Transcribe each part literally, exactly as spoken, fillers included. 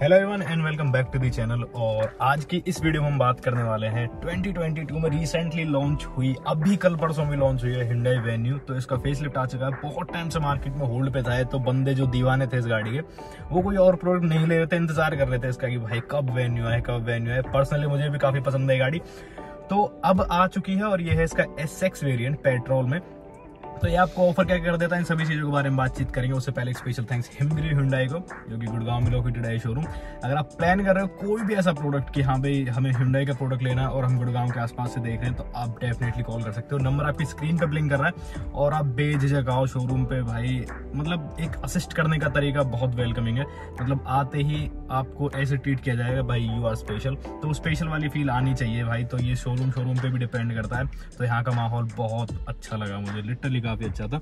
Hello everyone and welcome back to the channel. और आज की इस वीडियो में हम बात करने वाले हैं ट्वेंटी ट्वेंटी टू में रिसेंटली लॉन्च हुई, अब भी कल परसों में लॉन्च हुई है Hyundai Venue। तो इसका फेसलिफ्ट आ चुका है, बहुत टाइम से मार्केट में होल्ड पे था। तो बंदे जो दीवाने थे इस गाड़ी के, वो कोई और प्रोडक्ट नहीं ले रहे थे, इंतजार कर रहे थे इसका कि भाई कब Venue है कब Venue है। पर्सनली मुझे भी काफ़ी पसंद है गाड़ी, तो अब आ चुकी है। और ये है इसका एस एक्स वेरियंट पेट्रोल में। तो ये आपको ऑफर क्या कर देता है, इन सभी चीज़ों के बारे में बातचीत करेंगे। उससे पहले एक स्पेशल थैंक्स हिमगिरी Hyundai को, जो कि गुड़गांव में लोकेटेड है शोरूम। अगर आप प्लान कर रहे हो कोई भी ऐसा प्रोडक्ट कि हाँ भाई हमें Hyundai का प्रोडक्ट लेना है और हम गुड़गांव के आसपास से देख रहे हैं, तो आप डेफिनेटली कॉल कर सकते हो। नंबर आपकी स्क्रीन पर ब्लिंक कर रहा है और आप बेझिझक आओ शोरूम पर। भाई मतलब एक असिस्ट करने का तरीका बहुत वेलकमिंग है, मतलब आते ही आपको ऐसे ट्रीट किया जाएगा भाई यू आर स्पेशल। तो स्पेशल वाली फील आनी चाहिए भाई। तो ये शोरूम शोरूम पर भी डिपेंड करता है। तो यहाँ का माहौल बहुत अच्छा लगा मुझे, लिटरली काफ़ी अच्छा था।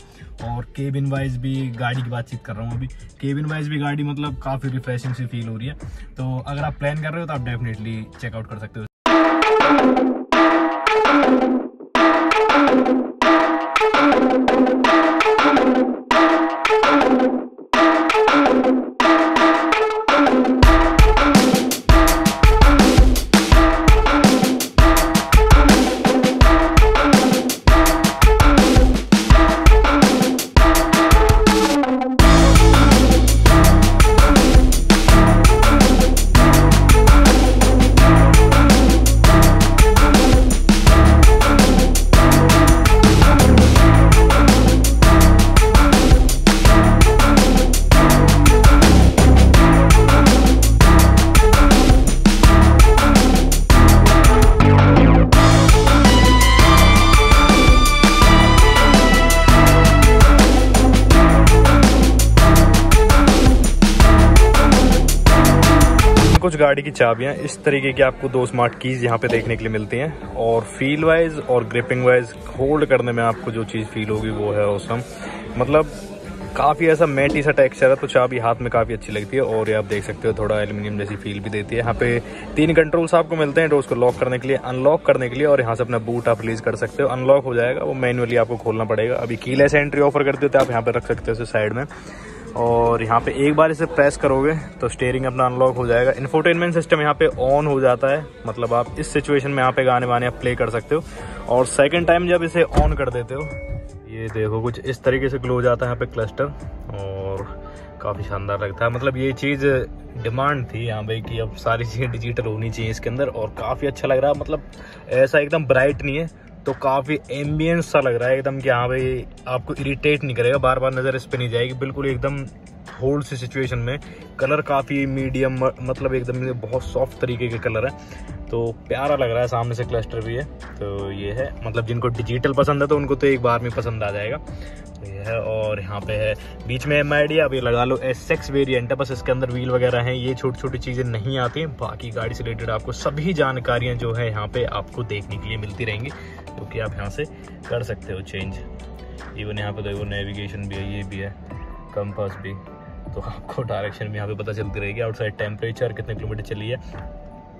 और केबिन वाइज भी, गाड़ी की बातचीत कर रहा हूँ अभी, केबिन वाइज भी गाड़ी मतलब काफ़ी रिफ्रेशिंग सी फील हो रही है। तो अगर आप प्लान कर रहे हो तो आप डेफिनेटली चेकआउट कर सकते हो। कुछ गाड़ी की चाबियाँ इस तरीके की आपको दो स्मार्ट कीज़ यहाँ पे देखने के लिए मिलती हैं। और फील वाइज और ग्रिपिंग वाइज होल्ड करने में आपको जो चीज़ फील होगी वो है ऑसम। मतलब काफ़ी ऐसा मैटी सा टेक्सचर है, तो चाबी हाथ में काफ़ी अच्छी लगती है। और ये आप देख सकते हो थोड़ा एल्यूमिनियम जैसी फील भी देती है। यहाँ पे तीन कंट्रोल्स आपको मिलते हैं, डोर्स को लॉक करने के लिए, अनलॉक करने के लिए, और यहाँ से अपना बूट आप रिलीज़ कर सकते हो। अनलॉक हो जाएगा, वो मैनुअली आपको खोलना पड़ेगा। अभी कीलेस एंट्री ऑफर करते हो तो आप यहाँ पर रख सकते हो उसे साइड में, और यहाँ पे एक बार इसे प्रेस करोगे तो स्टीयरिंग अपना अनलॉक हो जाएगा। इंफोटेनमेंट सिस्टम यहाँ पे ऑन हो जाता है, मतलब आप इस सिचुएशन में यहाँ पे गाने वाने आप प्ले कर सकते हो। और सेकंड टाइम जब इसे ऑन कर देते हो, ये देखो कुछ इस तरीके से ग्लो हो जाता है यहाँ पे क्लस्टर, और काफ़ी शानदार लगता है। मतलब ये चीज़ डिमांड थी यहाँ पे कि अब सारी चीज़ें डिजिटल होनी चाहिए इसके अंदर, और काफ़ी अच्छा लग रहा है। मतलब ऐसा एकदम ब्राइट नहीं है, तो काफ़ी एम्बियंस सा लग रहा है एकदम कि हाँ भाई आपको इरिटेट नहीं करेगा, बार बार नज़र इस पर नहीं जाएगी। बिल्कुल एकदम होल्ड सी सिचुएशन में कलर काफ़ी मीडियम, मतलब एकदम बहुत सॉफ्ट तरीके के कलर है, तो प्यारा लग रहा है। सामने से क्लस्टर भी है, तो ये है मतलब जिनको डिजिटल पसंद है तो उनको तो एक बार में पसंद आ जाएगा, ये है। और यहाँ पे है बीच में एम आई डी, अब ये लगा लो एस एक्स वेरियंट है, बस इसके अंदर व्हील वगैरह हैं। ये छोटी छोटी चीज़ें नहीं आती, बाकी गाड़ी से रिलेटेड आपको सभी जानकारियाँ जो है यहाँ पे आपको देखने के लिए मिलती रहेंगी, क्योंकि तो आप यहाँ से कर सकते हो चेंज। इवन यहाँ पे देखो नेविगेशन भी है, ये भी है, कंपास भी, तो आपको डायरेक्शन भी यहाँ पे पता चलती रहेगी। आउटसाइड टेम्परेचर कितने किलोमीटर चली है,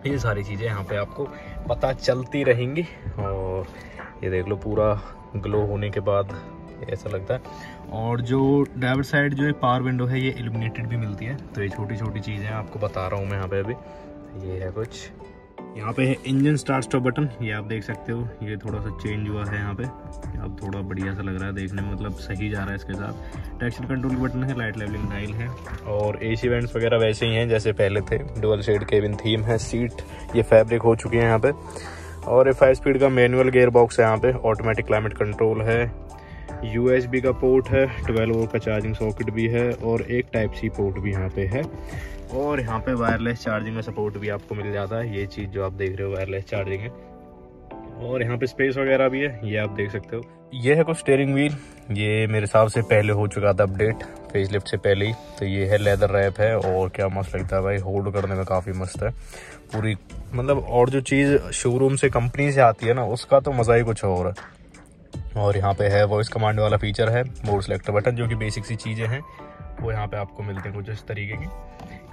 ये सारी चीज़ें यहाँ पे आपको पता चलती रहेंगी। और ये देख लो पूरा ग्लो होने के बाद ऐसा लगता है। और जो ड्राइवर साइड जो है पावर विंडो है, ये इल्यूमिनेटेड भी मिलती है। तो ये छोटी छोटी चीज़ें आपको बता रहा हूँ मैं यहाँ पे अभी। ये है कुछ यहाँ पे है इंजन स्टार्ट स्टॉप बटन, ये आप देख सकते हो, ये थोड़ा सा चेंज हुआ है यहाँ पे, अब थोड़ा बढ़िया सा लग रहा है देखने में, मतलब सही जा रहा है इसके साथ। ट्रैक्शन कंट्रोल बटन है, लाइट लेवलिंग डायल है, और एसी वेंट्स वगैरह वैसे ही हैं जैसे पहले थे। डुअल शेड केबिन थीम है, सीट ये फैब्रिक हो चुकी है यहाँ पे। और फाइव स्पीड का मैनुअल गेयर बॉक्स है यहाँ पे, ऑटोमेटिक क्लाइमेट कंट्रोल है, यू एस बी का पोर्ट है, ट्वेल्व वोल्ट का चार्जिंग सॉकेट भी है, और एक टाइप सी पोर्ट भी यहाँ पे है। और यहाँ पे वायरलेस चार्जिंग का सपोर्ट भी आपको मिल जाता है, ये चीज़ जो आप देख रहे हो वायरलेस चार्जिंग है। और यहाँ पे स्पेस वगैरह भी है, ये आप देख सकते हो। ये है कुछ स्टीयरिंग व्हील, ये मेरे हिसाब से पहले हो चुका था अपडेट फेसलिफ्ट से पहले ही। तो ये है लेदर रैप है, और क्या मस्त लगता है भाई, होल्ड करने में काफ़ी मस्त है पूरी। मतलब और जो चीज़ शोरूम से कंपनी से आती है ना, उसका तो मज़ा ही कुछ और है। और यहाँ पे है वॉइस कमांड वाला फीचर है, मोड सेलेक्टर बटन, जो कि बेसिक सी चीज़ें हैं वो यहाँ पे आपको मिलते हैं कुछ इस तरीके की।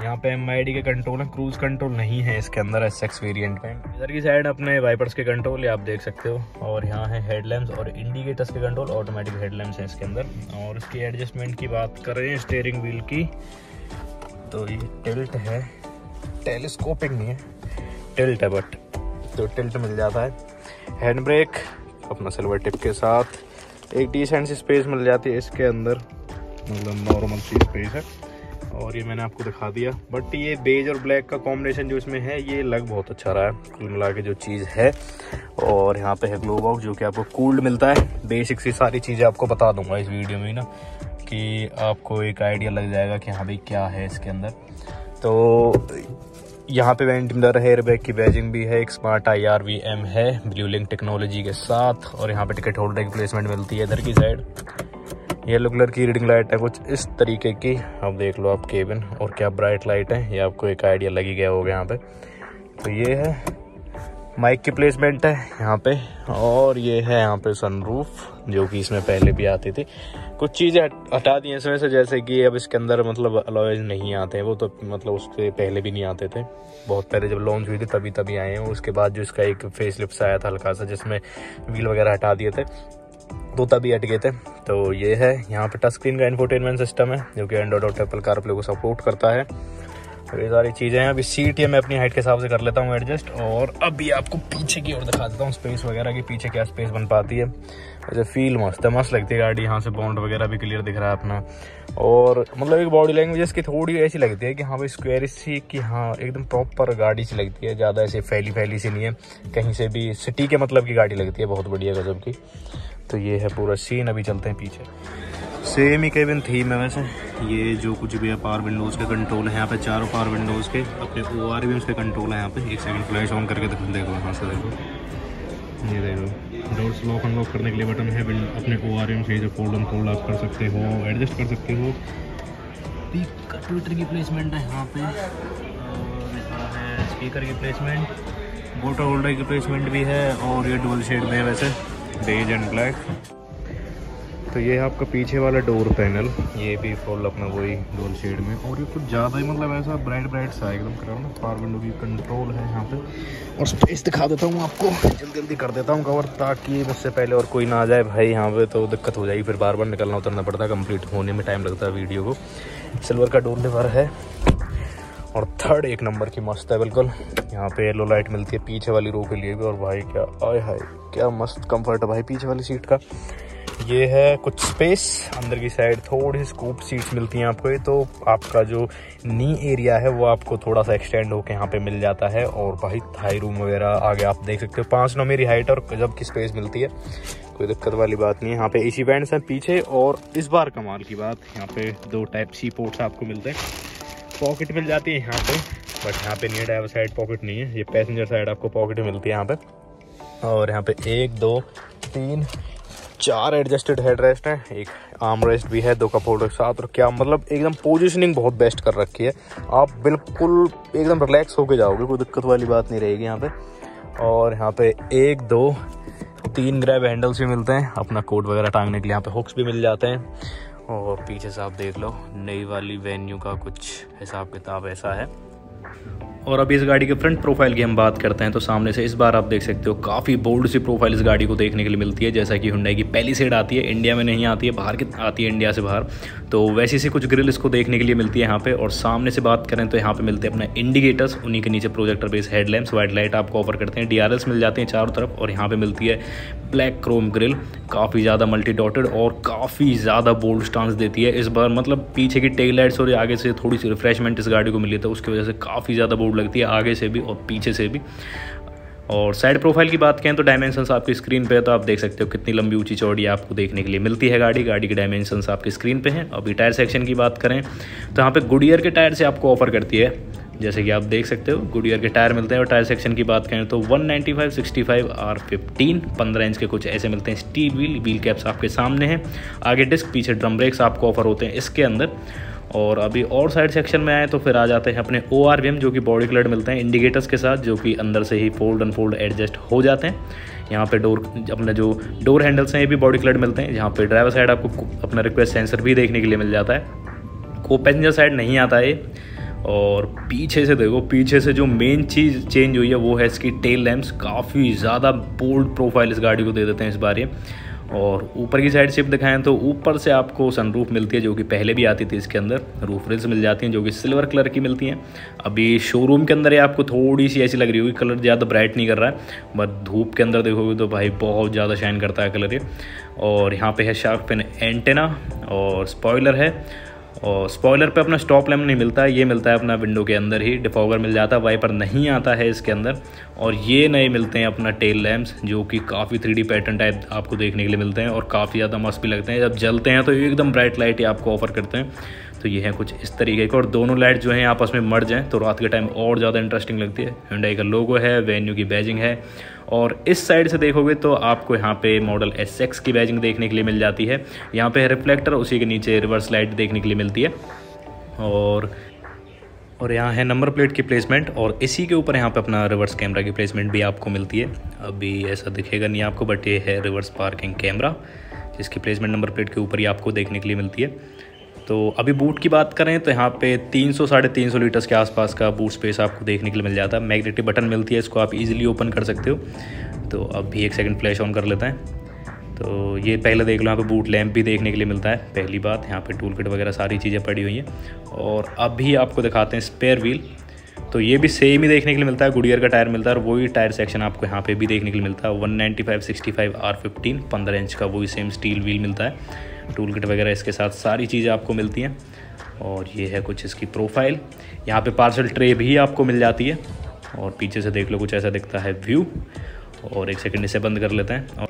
यहाँ पे एम आई डी के कंट्रोल है, क्रूज कंट्रोल नहीं है इसके अंदर एस एक्स वेरियंट में। इधर की साइड अपने वाइपर्स के कंट्रोल ये आप देख सकते हो, और यहाँ है हेडलैम्प्स और इंडिकेटर्स के कंट्रोल, ऑटोमेटिक हेडलैम्प्स हैं इसके अंदर। और इसकी एडजस्टमेंट की बात करें स्टीयरिंग व्हील की, तो ये टिल्ट है, टेलीस्कोपिक नहीं है, टिल्ट है, बट तो टिल्ट मिल जाता है। हैंड ब्रेक अपना सिल्वर टिप के साथ, एक डिसेंट स्पेस मिल जाती है इसके अंदर, मतलब नॉर्मल सी स्पेस है। और ये मैंने आपको दिखा दिया, बट ये बेज और ब्लैक का कॉम्बिनेशन जो इसमें है ये लग बहुत अच्छा रहा है कुल मिला के जो चीज़ है। और यहाँ पे है ग्लो बॉक्स जो कि आपको कूल्ड मिलता है। बेसिक सी सारी चीज़ें आपको बता दूंगा इस वीडियो में ना, कि आपको एक आइडिया लग जाएगा कि हाँ भाई क्या है इसके अंदर। तो यहाँ पे वेंट मिलर है, एयरबैग की बैजिंग भी है, एक smart I R V M है ब्लू लिंक टेक्नोलॉजी के साथ। और यहाँ पे टिकट होल्डर की प्लेसमेंट मिलती है इधर की साइड। येलो कलर की रीडिंग लाइट है कुछ इस तरीके की, आप देख लो आप केबिन, और क्या ब्राइट लाइट है, ये आपको एक आइडिया लग ही गया होगा यहाँ पे। तो ये है माइक की प्लेसमेंट है यहाँ पे। और ये है यहाँ पे सनरूफ जो कि इसमें पहले भी आती थी। कुछ चीज़ें हटा दी हैं इसमें से, जैसे कि अब इसके अंदर मतलब अलॉयज नहीं आते हैं, वो तो मतलब उससे पहले भी नहीं आते थे, बहुत पहले जब लॉन्च हुई थी तभी तभी आए हैं। उसके बाद जो इसका एक फेसलिफ्ट आया था हल्का सा, जिसमें व्हील वगैरह हटा दिए थे तो तभी हट गए थे। तो ये है यहाँ पे टच स्क्रीन का इंफोटेनमेंट सिस्टम है जो कि एंड्रॉइड और एप्पल कारप्ले को सपोर्ट करता है। तो ये सारी चीज़ें हैं। अभी सीट ये मैं अपनी हाइट के हिसाब से कर लेता हूँ एडजस्ट, और अभी आपको पीछे की ओर दिखा देता हूँ स्पेस वगैरह की, पीछे क्या स्पेस बन पाती है। वैसे फील मस्त है, मस्त लगती है गाड़ी। यहाँ से बाउंड वगैरह भी क्लियर दिख रहा है अपना। और मतलब एक बॉडी लैंग्वेज इसकी थोड़ी ऐसी लगती है कि हाँ भाई स्क्वेयर सी, कि हाँ एकदम प्रॉपर गाड़ी सी लगती है, ज़्यादा ऐसे फैली फैली सी नहीं है, कहीं से भी सिटी के मतलब की गाड़ी लगती है, बहुत बढ़िया गजब की। तो ये है पूरा सीन। अभी चलते हैं पीछे, सेम ही केबिन थीम है वैसे। ये जो कुछ भी है पावर विंडोज़ के कंट्रोल है यहाँ पे, चारों पावर विंडोज़ के अपने ओ आर भी उसके कंट्रोल है यहाँ पे। एक सेकंड फ्लैश ऑन करके देखो, देखो यहाँ से देखो, ये देखो डोर्स लॉक अनलॉक करने के लिए बटन है। अपने ओ आर से जो फोल्ड एंड फोल्ड आप कर सकते हो, एडजस्ट कर सकते हो। स्पीकर की प्लेसमेंट है यहाँ पे, है स्पीकर की प्लेसमेंट, बोटल होल्डर की प्लेसमेंट भी है। और ये डुअल शेड में है वैसे, बेज एंड ब्लैक। तो ये है आपका पीछे वाला डोर पैनल, ये भी फुल अपना वही डोर शेड में। और ये कुछ ज़्यादा ही मतलब ऐसा ब्राइट ब्राइट सा एकदम कराओ ना। पावर विंडो की कंट्रोल है यहाँ पे। और स्पेस दिखा देता हूँ आपको, जल्दी जल्दी कर देता हूँ कवर, ताकि मुझसे पहले और कोई ना आ जाए भाई यहाँ पे, तो दिक्कत हो जाएगी, फिर बार बार निकलना उतरना पड़ता है, कम्प्लीट होने में टाइम लगता है वीडियो को। सिल्वर का डोर लेवर है और थर्ड एक नंबर की मस्त है बिल्कुल। यहाँ पे येलो लाइट मिलती है पीछे वाली रो के लिए भी। और भाई क्या आए हाय, क्या मस्त कम्फर्ट है भाई पीछे वाली सीट का। ये है कुछ स्पेस अंदर की साइड, थोड़ी सी स्कूप सीट्स मिलती हैं आपको। ये तो आपका जो नी एरिया है वो आपको थोड़ा सा एक्सटेंड होकर यहाँ पे मिल जाता है। और भाई थाई रूम वगैरह आगे आप देख सकते हो, पाँच नौ मेरी हाइट और गजब की स्पेस मिलती है, कोई दिक्कत वाली बात नहीं है। यहाँ पे एसी फैंस हैं पीछे। और इस बार कमाल की बात, यहाँ पे दो टाइप सी पोर्ट्स आपको मिलते हैं, पॉकेट मिल जाती है यहाँ पे, बट यहाँ पे नहीं है ड्राइवर साइड पॉकेट नहीं है, ये पैसेंजर साइड आपको पॉकेट मिलती है यहाँ पे। और यहाँ पे एक दो तीन चार एडजस्टेड हेडरेस्ट है, एक आर्मरेस्ट भी है, दो कप होल्डर के साथ। और क्या मतलब एकदम पोजीशनिंग बहुत बेस्ट कर रखी है, आप बिल्कुल एकदम रिलैक्स होके जाओगे, कोई दिक्कत वाली बात नहीं रहेगी यहाँ पे। और यहाँ पे एक दो तीन ग्रैब हैंडल्स भी मिलते हैं अपना कोट वगैरह टांगने के लिए, यहाँ पे हुक्स भी मिल जाते हैं। और पीछे से आप देख लो नई वाली वेन्यू का कुछ हिसाब किताब ऐसा है। और अभी इस गाड़ी के फ्रंट प्रोफाइल की हम बात करते हैं, तो सामने से इस बार आप देख सकते हो काफ़ी बोल्ड सी प्रोफाइल इस गाड़ी को देखने के लिए मिलती है। जैसा कि हुंडई की पहली सेड आती है, इंडिया में नहीं आती है, बाहर की आती है इंडिया से बाहर, तो वैसी सी कुछ ग्रिल इसको देखने के लिए मिलती है यहाँ पे। और सामने से बात करें तो यहाँ पे मिलते हैं अपना इंडिकेटर्स, उन्हीं के नीचे projector base headlamps white light आपको ऑफर करते हैं। डी आर एल्स मिल जाते हैं चारों तरफ। और यहाँ पर मिलती है ब्लैक क्रोम ग्रिल, काफ़ी ज़्यादा मल्टी डॉटेड और काफ़ी ज़्यादा बोल्ड स्टांस देती है इस बार। मतलब पीछे की टेल लाइट्स और आगे से थोड़ी सी रिफ्रेशमेंट इस गाड़ी को मिली तो उसकी वजह से काफ़ी ज़्यादा लगती है आगे से भी और पीछे से भी। और साइड प्रोफाइल की बात करें तो डायमेंशंस आपकी स्क्रीन पे है, तो आप देख सकते हो कितनी लंबी ऊंची चौड़ी आपको देखने के लिए मिलती है गाड़ी। गाड़ी के डायमेंशंस आपकी स्क्रीन पे हैं। अभी टायर सेक्शन की बात करें तो यहाँ पे गुडियर के टायर से आपको ऑफर करती है, जैसे कि आप देख सकते हो गुडियर के टायर मिलते हैं। और टायर सेक्शन की बात करें तो one ninety five sixty five R fifteen पंद्रह इंच के कुछ ऐसे मिलते हैं। स्टील व्हील व्हील कैप्स आपके सामने हैं, आगे डिस्क पीछे ड्रम ब्रेक्स आपको ऑफर होते हैं इसके अंदर। और अभी और साइड सेक्शन में आए तो फिर आ जाते हैं अपने ओ आर वी एम जो कि बॉडी कलर मिलते हैं इंडिकेटर्स के साथ, जो कि अंदर से ही फोल्ड अनफोल्ड एडजस्ट हो जाते हैं। यहाँ पे डोर अपने जो डोर हैंडल्स हैं ये भी बॉडी कलर मिलते हैं। यहाँ पे ड्राइवर साइड आपको अपना रिक्वेस्ट सेंसर भी देखने के लिए मिल जाता है, को पैसेंजर साइड नहीं आता है। और पीछे से देखो, पीछे से जो मेन चीज़ चेंज हुई है वो है इसकी टेल लैम्प्स, काफ़ी ज़्यादा बोल्ड प्रोफाइल इस गाड़ी को दे देते हैं इस बार ये। और ऊपर की साइड शिफ्ट दिखाएं तो ऊपर से आपको सनरूफ मिलती है जो कि पहले भी आती थी इसके अंदर। रूफ रिल्स मिल जाती हैं जो कि सिल्वर कलर की मिलती हैं। अभी शोरूम के अंदर ये आपको थोड़ी सी ऐसी लग रही होगी, कलर ज़्यादा ब्राइट नहीं कर रहा है, बट धूप के अंदर देखोगे तो भाई बहुत ज़्यादा शाइन करता है कलर ये। और यहाँ पर है शार्क फिन एंटेना और स्पॉइलर है, और स्पॉइलर पे अपना स्टॉप लैम्प नहीं मिलता है, ये मिलता है अपना विंडो के अंदर ही। डिफॉगर मिल जाता है, वाइपर नहीं आता है इसके अंदर। और ये नए मिलते हैं अपना टेल लैम्प्स जो कि काफ़ी थ्री डी पैटर्न टाइप आपको देखने के लिए मिलते हैं और काफ़ी ज़्यादा मस्त भी लगते हैं। जब जलते हैं तो एकदम ब्राइट लाइट ये आपको ऑफर करते हैं। तो ये है कुछ इस तरीके का, और दोनों लाइट जो हैं आपस में मर्ज हैं तो रात के टाइम और ज़्यादा इंटरेस्टिंग लगती है। Hyundai का लोगो है, वेन्यू की बैजिंग है, और इस साइड से देखोगे तो आपको यहाँ पे मॉडल एस एक्स की बैजिंग देखने के लिए मिल जाती है। यहाँ पे है रिफ्लेक्टर, उसी के नीचे रिवर्स लाइट देखने के लिए मिलती है। और और यहाँ है नंबर प्लेट की प्लेसमेंट, और इसी के ऊपर यहाँ पे अपना रिवर्स कैमरा की प्लेसमेंट भी आपको मिलती है। अभी ऐसा दिखेगा नहीं आपको, बट ये है रिवर्स पार्किंग कैमरा जिसकी प्लेसमेंट नंबर प्लेट के ऊपर ही आपको देखने के लिए मिलती है। तो अभी बूट की बात करें तो यहाँ पे तीन सौ साढ़े तीन सौ लीटर्स के आसपास का बूट स्पेस आपको देखने के लिए मिल जाता है। मैग्नेटिक बटन मिलती है, इसको आप इजीली ओपन कर सकते हो। तो अभी एक सेकंड फ्लैश ऑन कर लेते हैं। तो ये पहले देख लो, यहाँ पे बूट लैंप भी देखने के लिए मिलता है। पहली बात, यहाँ पे टूल किट वगैरह सारी चीज़ें पड़ी हुई हैं। और अभी आपको दिखाते हैं स्पेयर व्हील, तो ये भी सेम ही देखने के लिए मिलता है। गुडियर का टायर मिलता है और वही टायर सेक्शन आपको यहाँ पे भी देखने के लिए मिलता है। One ninety five sixty five R fifteen पंद्रह इंच का वही सेम स्टील व्हील मिलता है। टूल किट वगैरह इसके साथ सारी चीज़ें आपको मिलती हैं। और ये है कुछ इसकी प्रोफाइल, यहाँ पे पार्सल ट्रे भी आपको मिल जाती है। और पीछे से देख लो कुछ ऐसा दिखता है व्यू। और एक सेकेंड इसे बंद कर लेते हैं।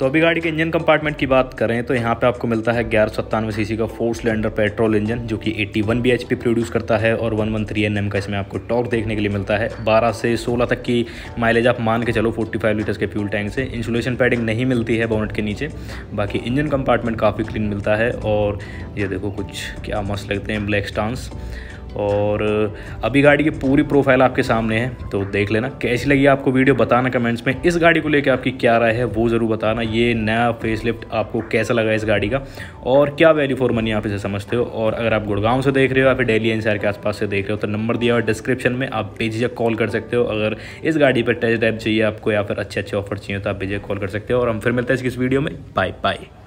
तो अभी गाड़ी के इंजन कंपार्टमेंट की बात करें तो यहाँ पे आपको मिलता है ग्यारह सौ सत्तानवे सीसी का फोर सिलेंडर पेट्रोल इंजन जो कि इक्यासी बी एच पी प्रोड्यूस करता है और one one three N M का इसमें आपको टॉर्क देखने के लिए मिलता है। बारह से सोलह तक की माइलेज आप मान के चलो पैंतालीस लीटर्स के फ्यूल टैंक से। इंसुलेशन पैडिंग नहीं मिलती है बोनट के नीचे, बाकी इंजन कंपार्टमेंट काफ़ी क्लीन मिलता है। और ये देखो कुछ क्या मस्त लगते हैं ब्लैक स्टांस। और अभी गाड़ी की पूरी प्रोफाइल आपके सामने है, तो देख लेना। कैसी लगी आपको वीडियो बताना कमेंट्स में, इस गाड़ी को लेकर आपकी क्या राय है वो ज़रूर बताना। ये नया फेसलिफ्ट आपको कैसा लगा इस गाड़ी का, और क्या वैल्यू फॉर मनी आप इसे समझते हो। और अगर आप गुड़गांव से देख रहे हो या फिर डेली एन सी आर के आसपास से देख रहे हो तो नंबर दिया हुआ डिस्क्रिप्शन में, आप बेझिझक कॉल कर सकते हो। अगर इस गाड़ी पर टेस्ट ड्राइव चाहिए आपको या फिर अच्छे अच्छे ऑफर चाहिए तो आप बेझिझक कॉल कर सकते हो। और हम फिर मिलते हैं इसकी इस वीडियो में। Bye bye.